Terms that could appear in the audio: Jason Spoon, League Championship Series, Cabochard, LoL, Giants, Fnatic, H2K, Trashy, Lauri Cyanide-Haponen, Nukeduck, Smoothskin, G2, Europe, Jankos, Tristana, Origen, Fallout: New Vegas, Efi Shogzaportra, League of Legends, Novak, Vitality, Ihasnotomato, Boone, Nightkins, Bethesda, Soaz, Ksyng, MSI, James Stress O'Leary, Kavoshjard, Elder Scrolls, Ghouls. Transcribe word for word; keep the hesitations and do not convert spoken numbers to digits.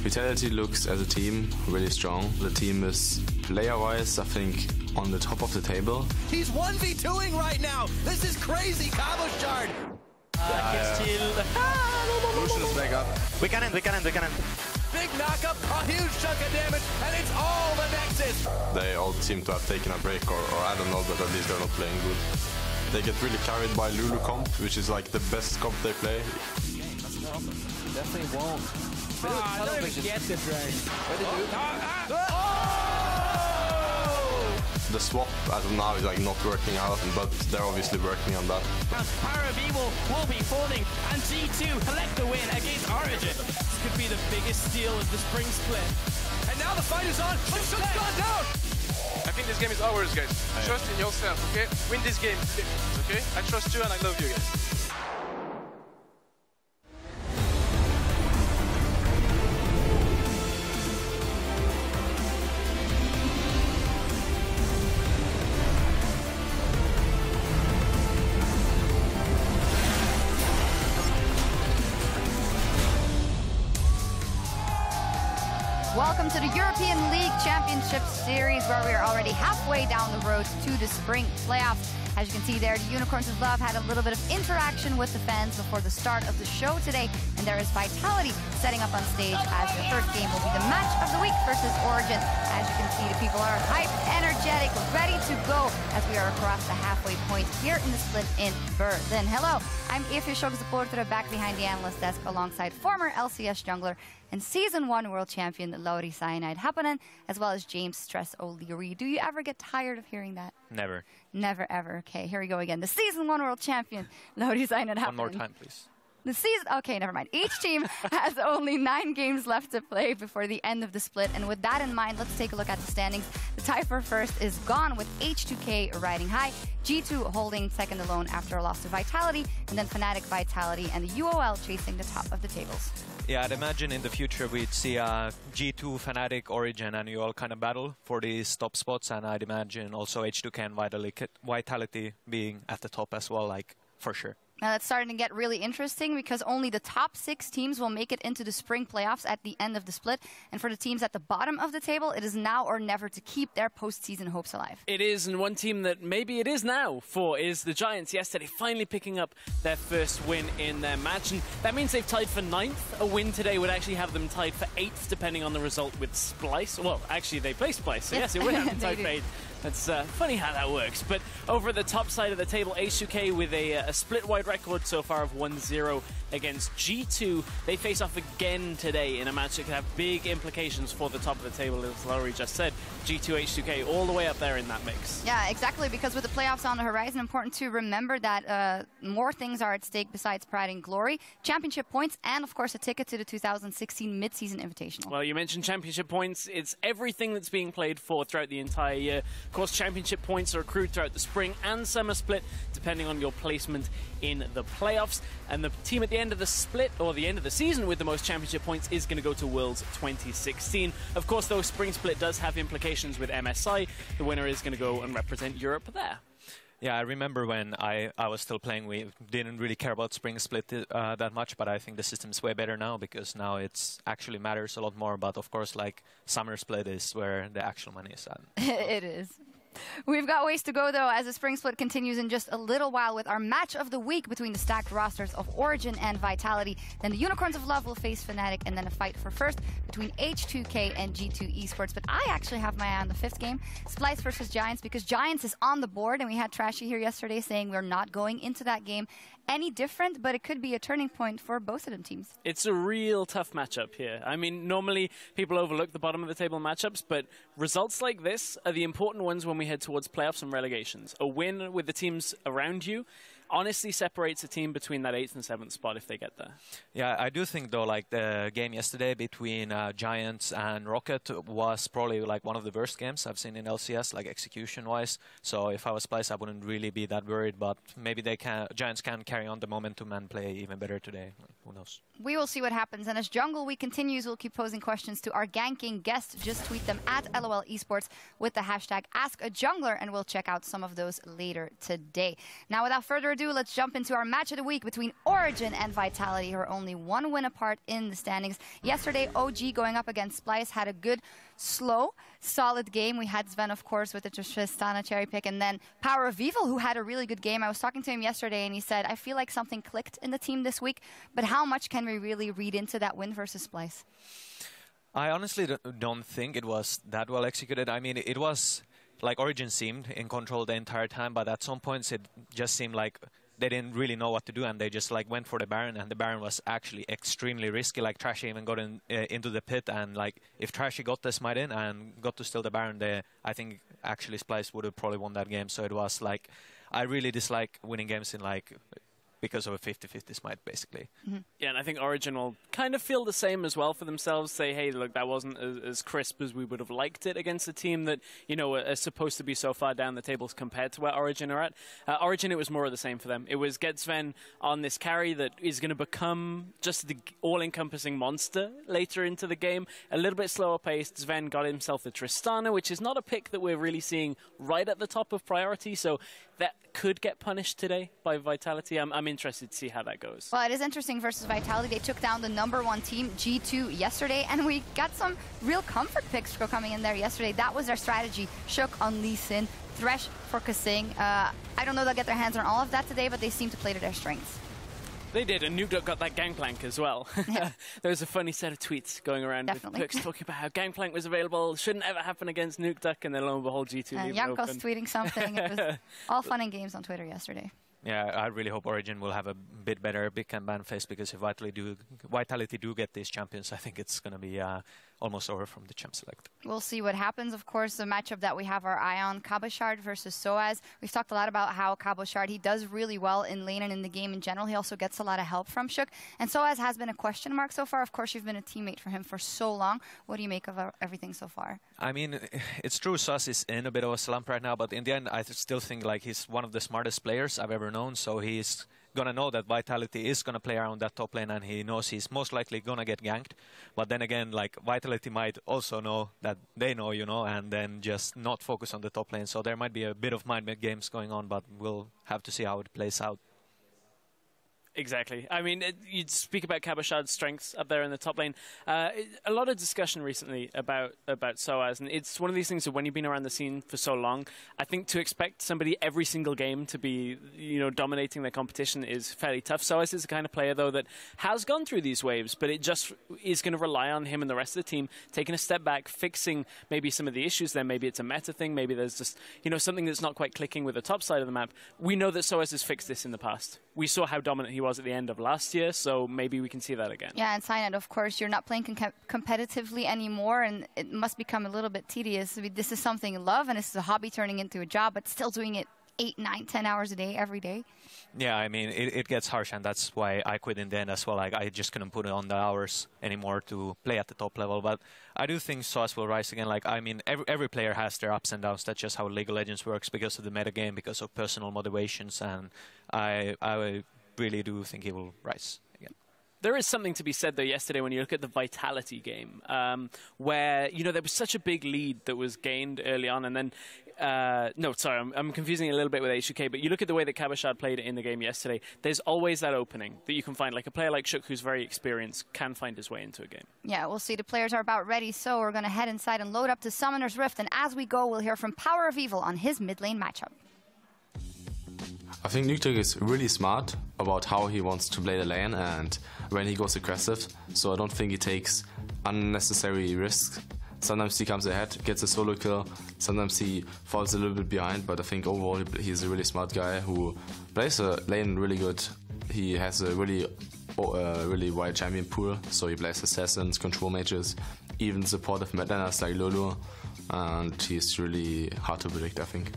Vitality looks as a team really strong. The team is player-wise, I think, on the top of the table. He's one v two-ing right now. This is crazy, Kavoshjard. Uh, yeah, yeah. Ah, no, no, no, no, no. Back up. We can end, we can end, we can end. Big knock-up, a huge chunk of damage, and it's all the Nexus. They all seem to have taken a break, or, or I don't know, but at least they're not playing good. They get really carried by Lulu comp, which is like the best comp they play. Definitely won't. Ah, I don't get this right. The swap as of now is like not working out, but they're obviously working on that. Power of Evil will be falling, and G two collect the win against Origen. This could be the biggest steal of the spring split. And now the fight is on. Shook's gone down. I think this game is ours, guys. Trust in yourself, okay? Win this game, okay? I trust you and I love you guys. Welcome to the European League Championship Series, where we are already halfway down the road to the spring playoffs. As you can see there, the Unicorns of Love had a little bit of interaction with the fans before the start of the show today, and there is Vitality setting up on stage as the third game will be the match of the week versus Origen. As you can see, the people are hyped, energetic, ready to go as we are across the halfway point here in the split in Berlin. Hello, I'm Efi Shogzaportra, back behind the analyst desk alongside former L C S jungler and season one world champion Lauri Cyanide-Haponen, as well as James Stress O'Leary. Do you ever get tired of hearing that? Never. Never, ever. Okay, here we go again. The season one world champion Lauri Cyanide-Haponen. One more time, please. The season, okay, never mind. Each team has only nine games left to play before the end of the split. And with that in mind, let's take a look at the standings. The tie for first is gone, with H two K riding high, G two holding second alone after a loss to Vitality, and then Fnatic, Vitality, and the U O L chasing the top of the tables. Yeah, I'd imagine in the future we'd see uh, G two, Fnatic, Origen, and U O L kind of battle for these top spots. And I'd imagine also H two K and Vitality being at the top as well, like, for sure. Now that's starting to get really interesting, because only the top six teams will make it into the spring playoffs at the end of the split. And for the teams at the bottom of the table, it is now or never to keep their postseason hopes alive. It is, and one team that maybe it is now for is the Giants. Yesterday, finally picking up their first win in their match. And that means they've tied for ninth. A win today would actually have them tied for eighth, depending on the result with Splyce. Well, actually, they play Splyce, so yes, yes it would have them tied for eighth. It's uh, funny how that works. But over at the top side of the table, H two K with a, a split-wide record so far of one zero against G two. They face off again today in a match that could have big implications for the top of the table, as Lauri just said. G two, H two K, all the way up there in that mix. Yeah, exactly, because with the playoffs on the horizon, important to remember that uh, more things are at stake besides pride and glory. Championship points and, of course, a ticket to the two thousand sixteen Midseason Invitational. Well, you mentioned championship points. It's everything that's being played for throughout the entire year. Of course, championship points are accrued throughout the spring and summer split, depending on your placement in the playoffs. And the team at the end of the split, or the end of the season, with the most championship points is going to go to Worlds twenty sixteen. Of course, though, spring split does have implications with M S I. The winner is going to go and represent Europe there. Yeah, I remember when I, I was still playing, we didn't really care about spring split uh, that much, but I think the system's way better now, because now it's actually matters a lot more. But of course, like, summer split is where the actual money is at. It is. We've got ways to go, though, as the spring split continues in just a little while with our match of the week between the stacked rosters of Origen and Vitality. Then the Unicorns of Love will face Fnatic, and then a fight for first between H two K and G two Esports. But I actually have my eye on the fifth game, Splyce versus Giants, because Giants is on the board, and we had Trashy here yesterday saying we're not going into that game any different, but it could be a turning point for both of them teams. It's a real tough matchup here. I mean, normally people overlook the bottom of the table matchups, but results like this are the important ones when we head towards playoffs and relegations. A win with the teams around you honestly separates a team between that eighth and seventh spot if they get there. Yeah, I do think, though, like, the game yesterday between uh, Giants and Rocket was probably, like, one of the worst games I've seen in L C S, like, execution-wise. So if I was Splyce, I wouldn't really be that worried, but maybe they can, Giants can carry on the momentum and play even better today. Who knows? We will see what happens, and as Jungle Week continues, we'll keep posing questions to our ganking guests. Just tweet them at LOL Esports with the hashtag AskAJungler, and we'll check out some of those later today. Now, without further ado, ado, let's jump into our match of the week between Origen and Vitality, who are only one win apart in the standings. Yesterday, O G going up against Splyce had a good, slow, solid game. We had Sven, of course, with the Tristana cherry pick, and then Power of Evil, who had a really good game. I was talking to him yesterday, and he said, I feel like something clicked in the team this week, but how much can we really read into that win versus Splyce? I honestly don't think it was that well executed. I mean, it was like Origen seemed in control the entire time, but at some points it just seemed like they didn't really know what to do, and they just like went for the Baron, and the Baron was actually extremely risky. Like Trashy even got in, uh, into the pit, and like if Trashy got the smite in and got to steal the Baron, they, I think actually Splyce would have probably won that game. So it was like, I really dislike winning games in like because of a fifty fifty smite, basically. Mm-hmm. Yeah, and I think Origen will kind of feel the same as well for themselves, say, hey, look, that wasn't as, as crisp as we would have liked it against a team that, you know, are, are supposed to be so far down the tables compared to where Origen are at. Uh, Origen, it was more of the same for them. It was get Sven on this carry that is going to become just the all-encompassing monster later into the game. A little bit slower paced. Sven got himself the Tristana, which is not a pick that we're really seeing right at the top of priority, so that could get punished today by Vitality. I'm, I'm interested to see how that goes. Well, it is interesting versus Vitality. They took down the number one team, G two, yesterday, and we got some real comfort picks for coming in there yesterday. That was their strategy. Shook on Lee Sin, Thresh for Ksyng. Uh, I don't know they'll get their hands on all of that today, but they seem to play to their strengths. They did, and Nukeduck got that Gangplank as well. Yeah. There was a funny set of tweets going around Definitely. with Nukeduck talking about how Gangplank was available, shouldn't ever happen against Nukeduck, and then lo and behold, G two leave it open. And Jankos tweeting something. It was all fun and games on Twitter yesterday. Yeah, I really hope Origen will have a bit better big and ban face, because if Vitality do, Vitality do get these champions, I think it's going to be uh, almost over from the champ select. We'll see what happens. Of course, the matchup that we have our eye on, Cabochard versus Soaz. We've talked a lot about how Cabochard, he does really well in lane and in the game in general. He also gets a lot of help from Shook. And Soaz has been a question mark so far. Of course, you've been a teammate for him for so long. What do you make of everything so far? I mean, it's true Soaz is in a bit of a slump right now, but in the end, I still think like he's one of the smartest players I've ever known, so he's gonna know that Vitality is gonna play around that top lane, and he knows he's most likely gonna get ganked. But then again, like Vitality might also know that they know, you know, and then just not focus on the top lane. So there might be a bit of mind games going on, but we'll have to see how it plays out. Exactly. I mean, it, you'd speak about Kabochard's strengths up there in the top lane. Uh, it, a lot of discussion recently about about Soaz, and it's one of these things that when you've been around the scene for so long, I think to expect somebody every single game to be, you know, dominating their competition is fairly tough. Soaz is the kind of player, though, that has gone through these waves, but it just is going to rely on him and the rest of the team taking a step back, fixing maybe some of the issues there. Maybe it's a meta thing. Maybe there's just, you know, something that's not quite clicking with the top side of the map. We know that Soaz has fixed this in the past. We saw how dominant he was at the end of last year, so maybe we can see that again. Yeah, and Cyanide, of course, you're not playing com competitively anymore, and it must become a little bit tedious. I mean, this is something you love, and this is a hobby turning into a job, but still doing it eight, nine, ten hours a day, every day. Yeah, I mean, it, it gets harsh, and that's why I quit in the end as well. Like, I just couldn't put on the hours anymore to play at the top level, but I do think Soaz will rise again. Like, I mean, every, every player has their ups and downs. That's just how League of Legends works, because of the metagame, because of personal motivations, and I... I really do think he will rise again. There is something to be said, though, yesterday when you look at the Vitality game, um, where, you know, there was such a big lead that was gained early on, and then, uh, no, sorry, I'm, I'm confusing it a little bit with H two K, but you look at the way that Kavoshjard played it in the game yesterday, there's always that opening that you can find, like a player like Shook, who's very experienced, can find his way into a game. Yeah, we'll see. The players are about ready, so we're going to head inside and load up to Summoner's Rift, and as we go, we'll hear from Power of Evil on his mid lane matchup. I think Nukeduck is really smart about how he wants to play the lane and when he goes aggressive, so I don't think he takes unnecessary risks. Sometimes he comes ahead, gets a solo kill, sometimes he falls a little bit behind, but I think overall he's a really smart guy who plays the lane really good. He has a really uh, really wide champion pool, so he plays assassins, control mages, even supportive mid laners like Lulu, and he's really hard to predict, I think.